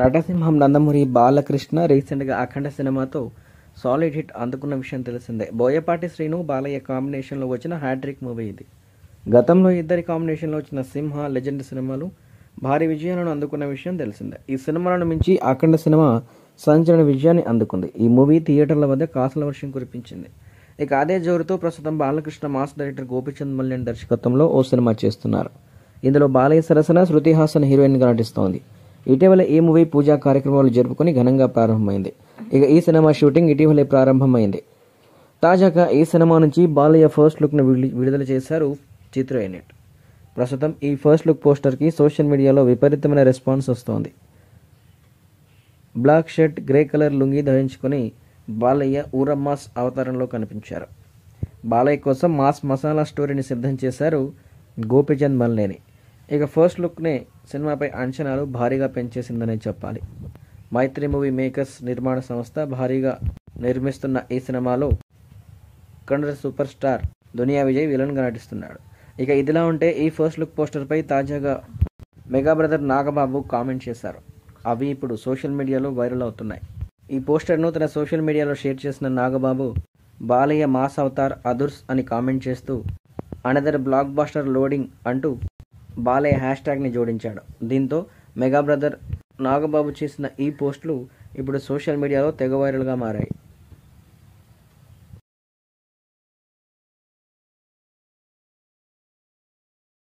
నటసింహం Nandamuri Balakrishna recent గా అఖండ సినిమాతో solid hit అందుకున్న విషయం తెలిసిందే. బోయపాటి శ్రీను బాలయ్య కాంబినేషన్ లో వచ్చిన హ్యాట్రిక్ మూవీ ఇది. గతంలో ఇద్దరి కాంబినేషన్ లో వచ్చిన సింహ, లెజెండ్ సినిమాలు భారీ విజయాలను అందుకున్న విషయం తెలిసిందే. ఈ సినిమాలను మించి అఖండ సినిమా సంచలన విజయాన్ని అందుకుంది. ఈ మూవీ థియేటర్ల వద్ద కాసుల వర్షం కురిపించింది. ఇక అదే జోరుతో ప్రస్తుతం బాలకృష్ణ మాస్ డైరెక్టర్ గోపిచంద్ మల్లెన్ దర్శకత్వంలో ఓ సినిమా చేస్తున్నారు. ఇందులో బాలయ్య సరసన శృతి హాసన్ హీరోయిన్గా నటిస్తోంది. ఇటీవల ఈ మూవీ పూజా కార్యక్రమాలు జరుపుకుని ఘనంగా ప్రారంభమైంది. ఇక ఈ సినిమా షూటింగ్ ఇటీవలే ప్రారంభమైంది. తాజాగా ఈ సినిమా నుంచి బాలయ్య ఫస్ట్ లుక్ను విడుదల చేశారు చిత్ర యూనిట్. ప్రస్తుతం ఈ ఫస్ట్ లుక్ పోస్టర్కి సోషల్ మీడియాలో విపరీతమైన రెస్పాన్స్ వస్తోంది. Black shirt, grey colour lungi ధరించుకుని బాలయ్య ఊరమ్మాస్ అవతారంలో కనిపించారు. బాలయ్య కోసం మాస్ మసాలా స్టోరీని సిద్ధం చేశారు గోపిచంద్ మల్లేని. ఇక ఫస్ట్ లుక్నే సినిమాపై అంచనాలు భారీగా పెంచేసిందనే చెప్పాలి. మైత్రి మూవీ మేకర్స్ నిర్మాణ సంస్థ భారీగా నిర్మిస్తున్న ఈ సినిమాలో కన్నడ సూపర్ స్టార్ దునియా విజయ్ విలన్గా నటిస్తున్నాడు. ఇక ఇదిలా ఉంటే ఈ ఫస్ట్ లుక్ పోస్టర్పై తాజాగా mega brother Naga Babu comment చేశారు. అవి ఇప్పుడు సోషల్ మీడియాలో వైరల్ అవుతున్నాయి. ఈ పోస్టర్ను తన సోషల్ మీడియాలో షేర్ చేసిన నాగబాబు బాలయ్య మాస్ అవతార్ అదుర్స్ అని కామెంట్ చేస్తూ అనదర్ బ్లాక్ బాస్టర్ లోడింగ్ అంటూ బాలయ్య హ్యాష్ ట్యాగ్ని జోడించాడు. దీంతో మెగా బ్రదర్ నాగబాబు చేసిన ఈ పోస్టులు ఇప్పుడు సోషల్ మీడియాలో తెగ వైరల్గా మారాయి.